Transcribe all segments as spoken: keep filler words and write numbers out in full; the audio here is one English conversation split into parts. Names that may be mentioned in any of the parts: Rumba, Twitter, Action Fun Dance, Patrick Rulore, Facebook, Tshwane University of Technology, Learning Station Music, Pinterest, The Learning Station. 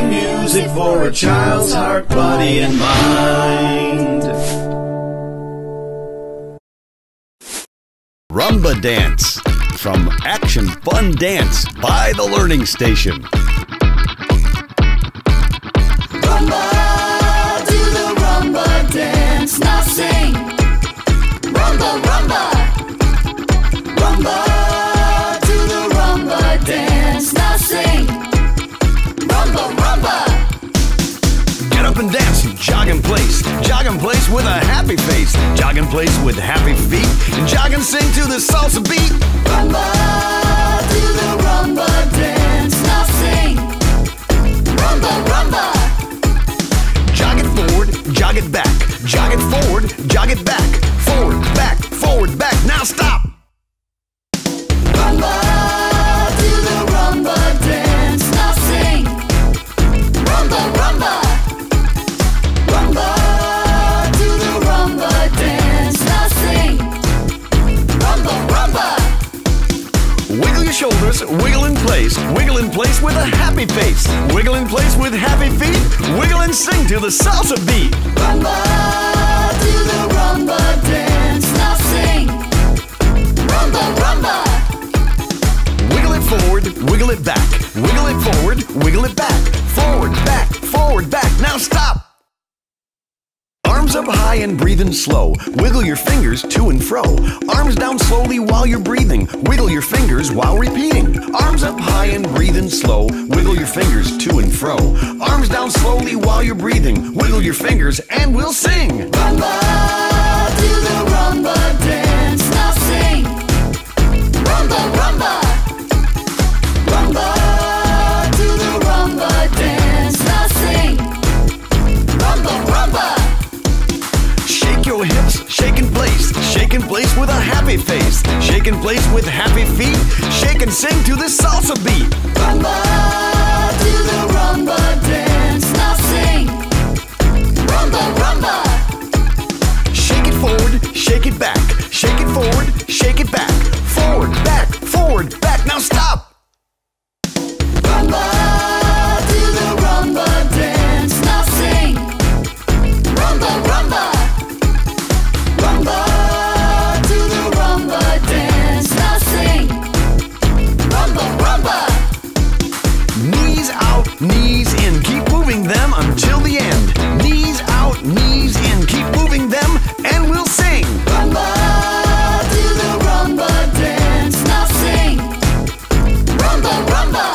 Play music for a child's heart, body, and mind. Rumba dance from Action Fun Dance by The Learning Station. Rumba, do the rumba dance, not sing. Rumba, rumba. Rumba, do the rumba dance, not sing. Rumba, rumba. Get up and dance, jog in place. Jog in place with a happy face. Jog in place with happy feet. And jog and sing to the salsa beat. Rumba, do the rumba dance, not sing. Rumba, rumba. Jog it forward, jog it back, jog it forward, jog it back, forward, back, forward, back, now stop! Rumba, do the rumba dance, now sing! Rumba, rumba! Rumba, do the rumba dance, now sing! Rumba, rumba! Wiggle your shoulders, wiggle in place, wiggle in place with a happy face, wiggle in place with happy feet, wiggle and sing to the salsa beat. Rumba, do the rumba dance, now sing. Rumba, rumba. Wiggle it forward, wiggle it back, wiggle it forward, wiggle it back, forward, back, forward, back, now stop. Arms up high and breathing slow, wiggle your fingers to and fro. Arms down slowly while you're breathing, wiggle your fingers while repeating. Arms up high and breathing slow, wiggle your fingers to and fro. Arms down slowly while you're breathing, wiggle your fingers and we'll sing. Rumba, do the rumba dance, now sing. Rumba, rumba. Rumba, do the rumba dance, now sing. Rumba, rumba. Hips, shake in place, shake in place with a happy face, shake in place with happy feet, shake and sing to the salsa beat. Rumba, do the rumba dance, now sing. Rumba, rumba. Shake it forward, shake it back, shake it forward, shake it back, forward, back, forward, back, now stop. Rumba. Knees in, keep moving them until the end. Knees out, knees in, keep moving them and we'll sing. Rumba, do the rumba dance, now sing. Rumba, rumba.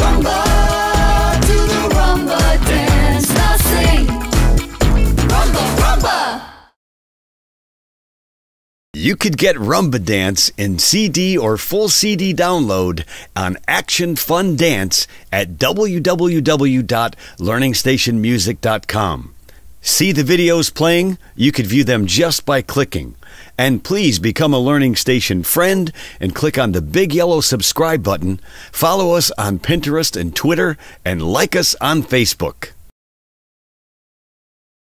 Rumba, do the rumba dance, now sing. Rumba, rumba. You could get Rumba Dance in C D or full C D download on Action Fun Dance at w w w dot learning station music dot com. See the videos playing? You could view them just by clicking. And please become a Learning Station friend and click on the big yellow subscribe button. Follow us on Pinterest and Twitter and like us on Facebook.